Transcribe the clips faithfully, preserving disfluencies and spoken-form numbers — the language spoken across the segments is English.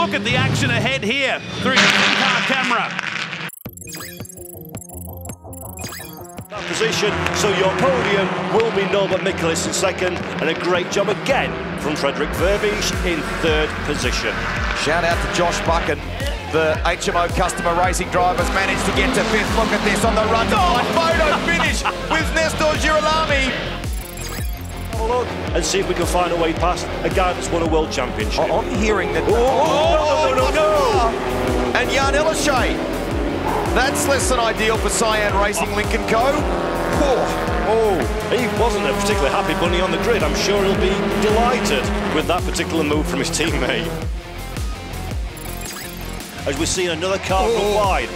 look at the action ahead here through the in-car camera. Position, so your podium will be Norman Mikulis in second, and a great job again from Frédéric Vervisch in third position. Shout out to Josh Buchan. The H M O customer racing drivers managed to get to fifth. Look at this on the run. Oh, photo finish with Néstor Girolami. Look and see if we can find a way past a guy that's won a world championship. Oh, I'm hearing that. Oh, oh, no, no, no, no. And Jan Elischay. That's less than ideal for Cyan Racing, Lincoln Co. Oh, oh, he wasn't a particularly happy bunny on the grid. I'm sure he'll be delighted with that particular move from his teammate. As we see another car oh. from wide.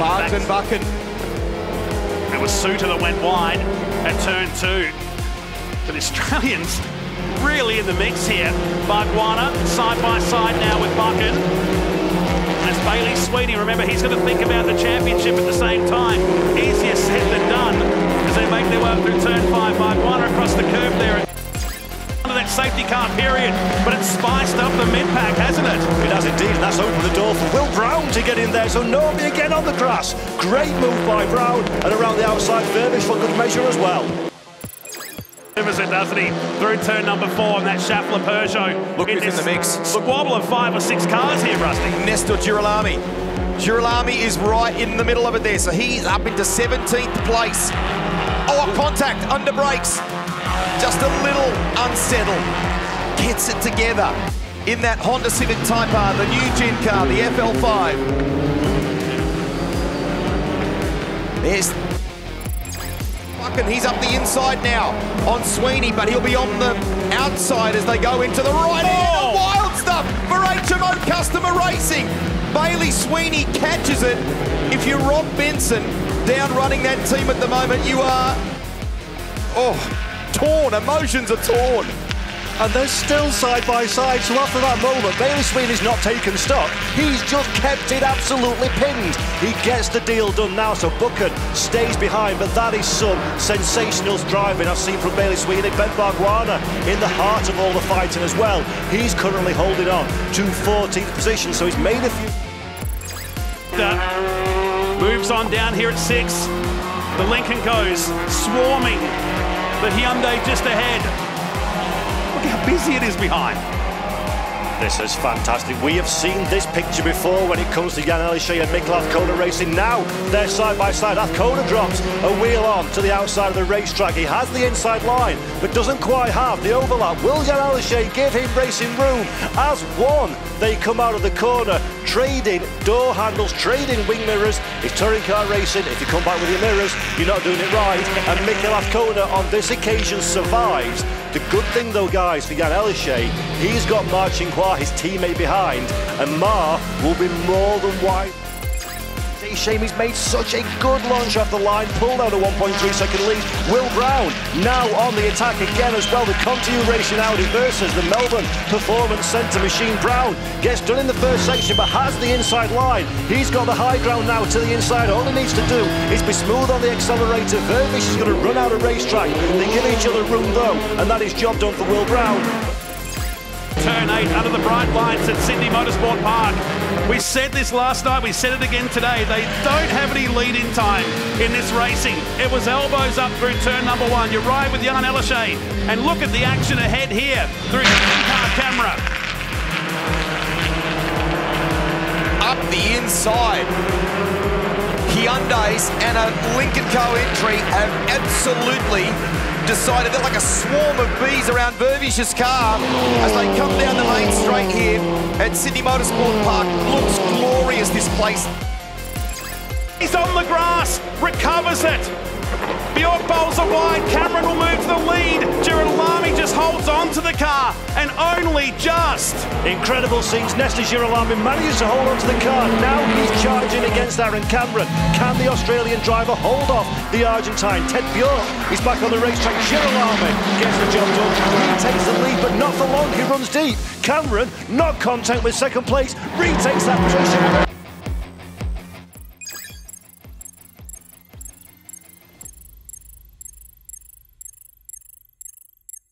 Martin Bakken. It was Suter that went wide at turn two. But Australians really in the mix here. Bargwanna side by side now with Buchan. As Bailey Sweeney, remember, he's going to think about the championship at the same time. Easier said than done as they make their way up through turn five. Bargwanna across the curve there. Under that safety car period, but it's spiced up the mid pack, hasn't it? It has indeed, and that's opened the door for Will Brown to get in there. So Norby again on the grass. Great move by Brown, and around the outside, Vervisch for good measure as well. It, doesn't he? Through turn number four on that Schaeffler Peugeot. Look who's in the mix. Squabble of five or six cars here, Rusty. Néstor Girolami. Girolami is right in the middle of it there, so he's up into seventeenth place. Oh, contact under brakes. Just a little unsettled. Gets it together in that Honda Civic Type R, the new gen car, the F L five. There's. And he's up the inside now on Sweeney, but he'll be on the outside as they go into the right hand. Oh! Wild stuff for H M O Customer Racing. Bailey Sweeney catches it. If you're Rob Benson down running that team at the moment, you are oh torn. Emotions are torn. And they're still side by side, so after that moment, Bailey Sweeney's not taken stock. He's just kept it absolutely pinned. He gets the deal done now, so Buchan stays behind, but that is some sensational driving I've seen from Bailey Sweeney. Ben Bargwanna in the heart of all the fighting as well. He's currently holding on to fourteenth position, so he's made a few... Moves on down here at six. The Lincoln goes, swarming. The Hyundai just ahead. Look how busy it is behind. This is fantastic. We have seen this picture before when it comes to Jan Elischay and Miklath Kona racing. Now they're side by side. That Kona drops a wheel on to the outside of the racetrack. He has the inside line, but doesn't quite have the overlap. Will Jan Elischay give him racing room? As one, they come out of the corner, trading door handles, trading wing mirrors. It's touring car racing. If you come back with your mirrors, you're not doing it right. And Miklath Kona on this occasion survives. The good thing, though, guys, for Jan Elischay, he's got Marcin Khoa, his teammate, behind, and Mar will be more than wide. It's a shame he's made such a good launch off the line, pulled out a one point three second lead. Will Brown now on the attack again as well. The ContiU Racing Audi versus the Melbourne Performance Centre machine. Brown gets done in the first section, but has the inside line. He's got the high ground now to the inside. All he needs to do is be smooth on the accelerator. Vervisch is going to run out of racetrack. They give each other room though, and that is job done for Will Brown. Turn eight under the bright lights at Sydney Motorsport Park. We said this last night, we said it again today, they don't have any lead-in time in this racing. It was elbows up through turn number one. You're right with Jan Elischay. And look at the action ahead here through the in-car camera. Up the inside. Hyundai's and a Lincoln Co entry have absolutely decided that like a swarm of bees around Vervisch's car as they come down the lane straight here at Sydney Motorsport Park. Looks glorious, this place. He's on the grass, recovers it. Björk bowls a wide, Cameron will move to the lead. Girolami just holds on to the car, and only just. Incredible scenes. Néstor Girolami manages to hold on to the car. Now he's charging against Aaron Cameron. Can the Australian driver hold off the Argentine? Ted Björk is back on the racetrack. Girolami gets the job done. He takes the lead, but not for long. He runs deep. Cameron, not content with second place, retakes that position.